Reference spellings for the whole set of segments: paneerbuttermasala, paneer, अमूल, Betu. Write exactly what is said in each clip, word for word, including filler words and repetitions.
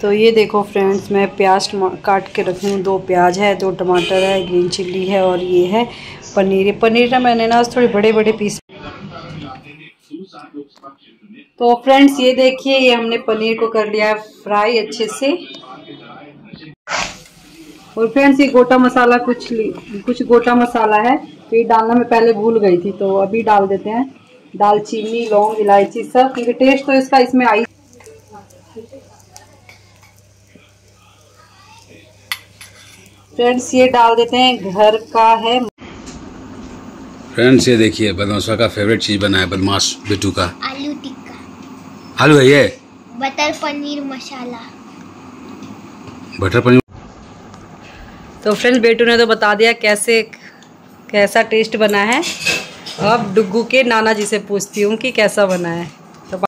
तो ये देखो फ्रेंड्स, मैं प्याज काट के रखी हूँ। दो प्याज है, दो टमाटर है, ग्रीन चिल्ली है और ये है पनीर। पनीर ना मैंने ना थोड़े बड़े बड़े पीस। तो फ्रेंड्स ये देखिए, ये हमने पनीर को कर लिया है फ्राई अच्छे से। और फ्रेंड्स ये गोटा मसाला कुछ कुछ गोटा मसाला है, तो ये डालना मैं पहले भूल गई थी, तो अभी डाल देते हैं। दालचीनी, लौंग, इलायची सब, क्योंकि टेस्ट तो इसका इसमें आई। फ्रेंड्स ये डाल देते हैं, घर का है। फ्रेंड्स ये देखिए, बदमाशा का फेवरेट चीज बना है, बदमाश बिट्टू का आलू टिक्का। आलू है ये, बटर पनीर मसाला, बटर पनीर। तो फ्रेंड्स बेटू ने तो बता दिया कैसे कैसा टेस्ट बना है। अब डुग्गू के नाना जी से पूछती हूँ कि कैसा बना है। तो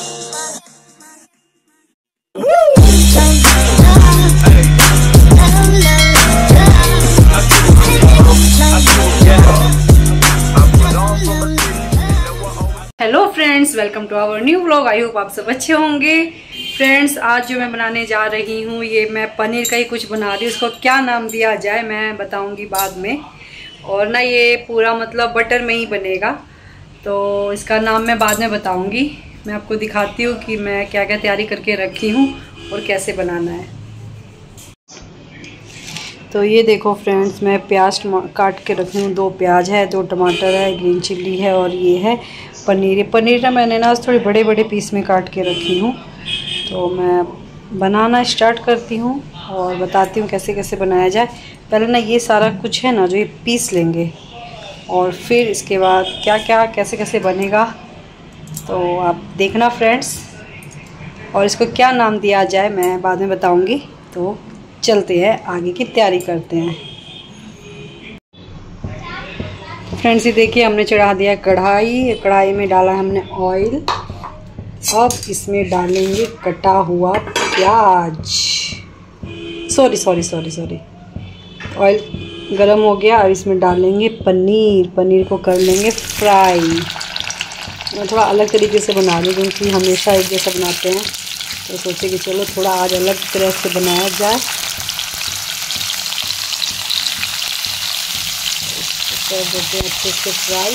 hello friends, welcome to our new vlog. I hope आप सब अच्छे होंगे। फ्रेंड्स आज जो मैं बनाने जा रही हूँ, ये मैं पनीर का ही कुछ बना रही हूँ। उसको क्या नाम दिया जाए मैं बताऊँगी बाद में। और ना ये पूरा मतलब बटर में ही बनेगा, तो इसका नाम मैं बाद में बताऊँगी। मैं आपको दिखाती हूँ कि मैं क्या क्या तैयारी करके रखी हूँ और कैसे बनाना है। तो ये देखो फ्रेंड्स, मैं प्याज काट के रखी हूँ। दो प्याज है, दो टमाटर है, ग्रीन चिल्ली है और ये है पनीर। पनीर ना मैंने ना थोड़े बड़े बड़े पीस में काट के रखी हूँ। तो मैं बनाना स्टार्ट करती हूँ और बताती हूँ कैसे कैसे बनाया जाए। पहले ना ये सारा कुछ है ना जो ये पीस लेंगे, और फिर इसके बाद क्या क्या कैसे कैसे बनेगा तो आप देखना फ्रेंड्स। और इसको क्या नाम दिया जाए मैं बाद में बताऊँगी। तो चलते हैं आगे की तैयारी करते हैं। फ्रेंड्स ये देखिए, हमने चढ़ा दिया कढ़ाई। कढ़ाई में डाला हमने ऑयल। अब इसमें डालेंगे कटा हुआ प्याज। Sorry sorry sorry sorry oil गरम हो गया। और इसमें डालेंगे पनीर। पनीर को कर लेंगे फ्राई। मैं थोड़ा अलग तरीके से बना रही हूँ, क्योंकि हमेशा एक जैसा बनाते हैं, तो सोचे कि चलो थोड़ा आज अलग तरह से बनाया जाए। कर देते हैं अच्छे से फ्राई,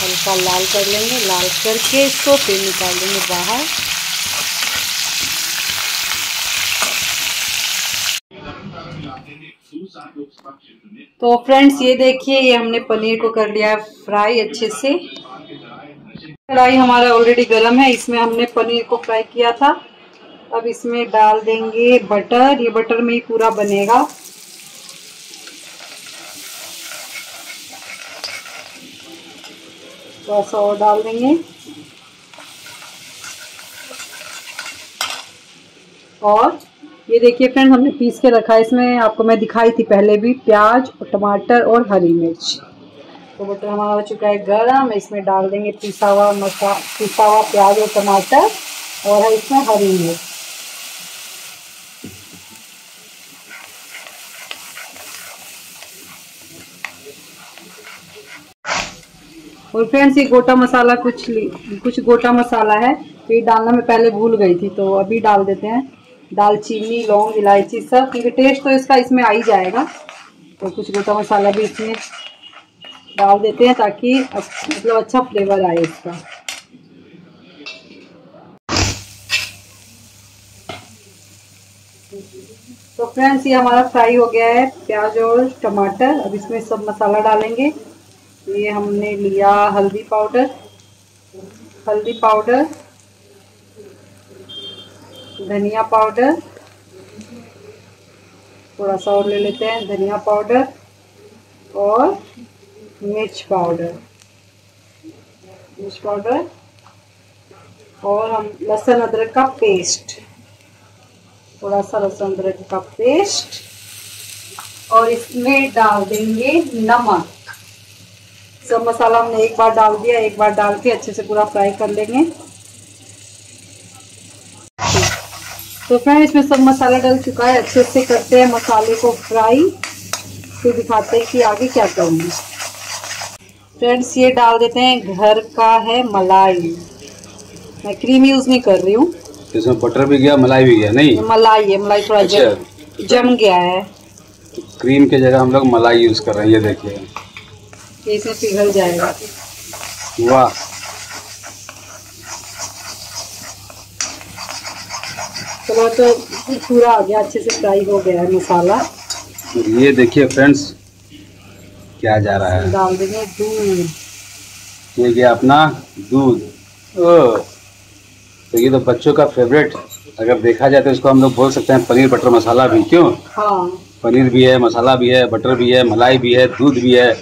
हल्का लाल कर लेंगे। लाल करके इसको फिर निकाल देंगे बाहर। तो फ्रेंड्स ये देखिए, ये हमने पनीर को कर लिया है फ्राई अच्छे से। कढ़ाई हमारा ऑलरेडी गर्म है, इसमें हमने पनीर को फ्राई किया था। अब इसमें डाल देंगे बटर। ये बटर में ही पूरा बनेगा। थोड़ा सा और डाल देंगे और ये देखिए फ्रेंड्स, हमने पीस के रखा है। इसमें आपको मैं दिखाई थी पहले भी प्याज और टमाटर और हरी मिर्च। तो बटर हमारा हो चुका है गर्म। इसमें डाल देंगे पिसा हुआ मसा पिसा हुआ प्याज और टमाटर और है इसमें हरी मिर्च। और फ्रेंड्स ये गोटा मसाला कुछ कुछ गोटा मसाला है, तो ये डालना मैं पहले भूल गई थी, तो अभी डाल देते हैं। दालचीनी, लौंग, इलायची सब, क्योंकि टेस्ट तो इसका इसमें आ ही जाएगा। तो कुछ गोटा मसाला भी इसमें डाल देते हैं ताकि अच्छा मतलब अच्छा फ्लेवर आए इसका। तो फ्रेंड्स ये हमारा फ्राई हो गया है प्याज और टमाटर। अब इसमें सब मसाला डालेंगे। ये हमने लिया हल्दी पाउडर, हल्दी पाउडर, धनिया पाउडर, थोड़ा सा और ले लेते हैं धनिया पाउडर और मिर्च पाउडर, मिर्च पाउडर और हम लहसुन अदरक का पेस्ट, थोड़ा सा लहसुन अदरक का पेस्ट। और इसमें डाल देंगे नमक। सब मसाला हमने एक बार डाल दिया। एक बार डाल के अच्छे से पूरा फ्राई कर लेंगे। तो फ्रेंड्स इसमें सब मसाला डल चुका है। अच्छे से करते हैं मसाले को फ्राई, फिर दिखाते हैं कि आगे क्या करूँगी। फ्रेंड्स ये डाल देते हैं घर का है मलाई। मैं क्रीम यूज़ नहीं कर रही हूँ, इसमें बटर भी गया, मलाई भी गया, नहीं मलाई है, मलाई थोड़ा अच्छा। जम गया है। क्रीम की जगह हम लोग मलाई यूज कर रहे हैं, ये देखिए, इसमें पिघल जाएगा। वाह, चलो तो पूरा हो गया, अच्छे से फ्राई हो गया है मसाला। ये देखिए फ्रेंड्स क्या जा रहा है, डाल देंगे दूध। ये गया अपना दूध। ओह, तो ये तो बच्चों का फेवरेट अगर देखा जाए तो इसको हम लोग बोल सकते हैं पनीर बटर मसाला भी, क्यों? हाँ, पनीर भी है, मसाला भी है, बटर भी है, मलाई भी है, दूध भी है।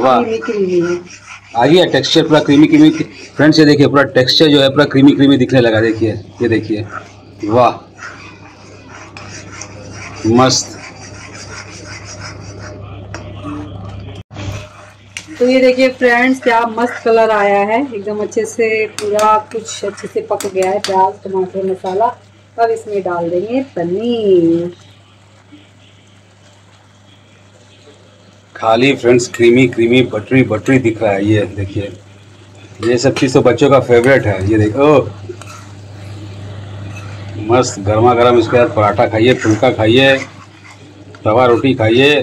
वाह, आ गया टेक्सचर पूरा क्रीमी क्रीमी। फ्रेंड्स ये देखिए पूरा टेक्सचर जो है पूरा क्रीमी क्रीमी दिखने लगा, देखिए, ये देखिए, वाह मस्त। तो ये देखिए फ्रेंड्स क्या मस्त कलर आया है, एकदम अच्छे से पूरा कुछ अच्छे से पक गया है, प्याज टमाटर मसाला। अब इसमें डाल देंगे पनीर। खाली friends creamy creamy buttery buttery दिख रहा है, ये देखिए, ये सब चीज़ तो बच्चों का फेवरेट है। ये देखो मस्त गर्मा गर्म, इसके साथ पराठा खाइए, फुल्का खाइए, तवा रोटी खाइए।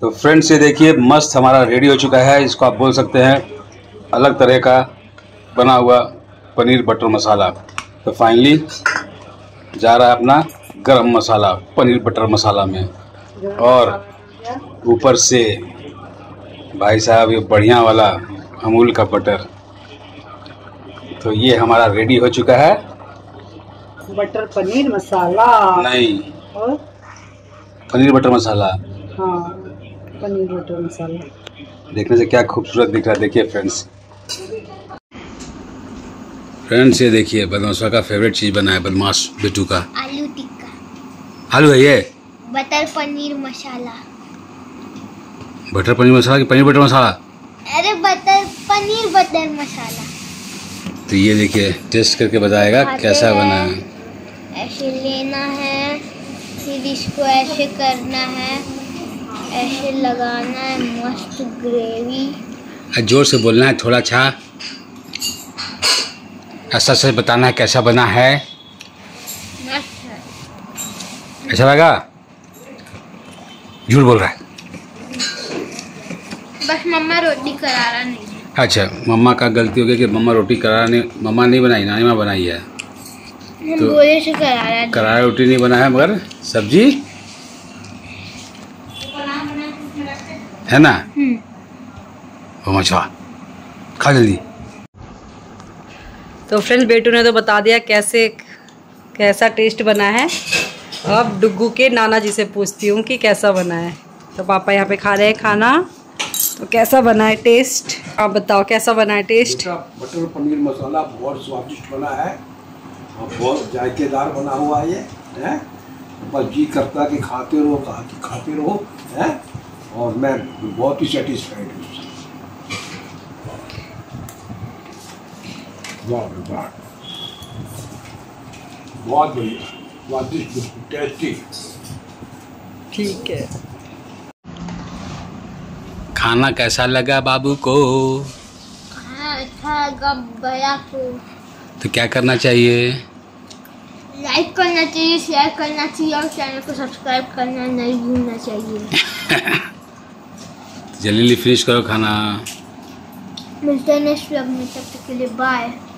तो फ्रेंड्स ये देखिए मस्त हमारा रेडी हो चुका है, इसको आप बोल सकते हैं अलग तरह का बना हुआ पनीर बटर मसाला। तो फाइनली जा रहा है अपना गरम मसाला पनीर बटर मसाला में, और ऊपर से भाई साहब ये बढ़िया वाला अमूल का बटर। तो ये हमारा रेडी हो चुका है बटर पनीर मसाला, नहीं और पनीर बटर मसाला। हाँ, पनीर बटर मसाला देखने से क्या खूबसूरत दिख रहा है, देखिए फ्रेंड्स। फ्रेंड्स ये देखिए बदमाशा का फेवरेट चीज़ बना है, बदमाश बिट्टू का आलू टिक्का। आलू है ये बटर पनीर मसाला, बटर पनीर मसाला कि पनीर बटर मसाला? अरे बटर पनीर बटर मसाला। तो ये देखिए टेस्ट करके बताएगा कैसा बना है। ऐसे लेना है, फिर इसको ऐसे करना है, ऐसे लगाना है, मस्त ग्रेवी। जोर से बोलना है थोड़ा, अच्छा अच्छा से बताना है कैसा बना है। अच्छा लगा? झूठ बोल रहा है, बस मम्मा रोटी करा रहा नहीं। अच्छा, मम्मा का गलती हो गई कि मम्मा रोटी कराने, मम्मा नहीं बनाई, नानी माँ बनाई है। तो बोले से करा रहा, करा रोटी नहीं बना है, मगर सब्जी है ना। अच्छा, खा जल्दी। तो फ्रेंड्स बेटू ने तो बता दिया कैसे कैसा टेस्ट बना है। अब डुग्गू के नाना जी से पूछती हूँ कि कैसा बना है। तो पापा यहाँ पे खा रहे हैं खाना, तो कैसा बना है टेस्ट, आप बताओ कैसा बना है टेस्ट? बटर पनीर मसाला बहुत स्वादिष्ट बना है और बहुत जायकेदार बना हुआ है ये है। बस जी करता कि खाते रहो, कहा कि खाते रहो है, और मैं बहुत ही सेटिस्फाइड हूँ। बहुत बढ़िया, स्वादिष्ट, टेस्टी। ठीक है, खाना कैसा लगा बाबू को? खाना अच्छा लगा भैया को। तो क्या करना चाहिए? लाइक करना चाहिए, शेयर करना चाहिए, और चैनल को सब्सक्राइब करना नहीं भूलना चाहिए। जल्दी फिनिश करो खाना। मिलते हैं नेक्स्ट व्लॉग में, तब तक के लिए बाय।